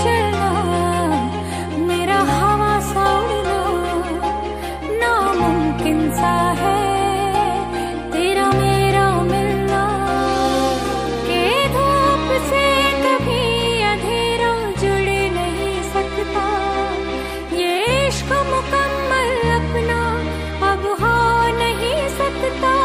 चलना मेरा हवा सा उड़ना नामुमकिन सा है तेरा मेरा मिलना। के धूप से कभी अंधेरा जुड़ नहीं सकता, ये इश्क मुकम्मल अपना अब हो नहीं सकता।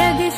Like this.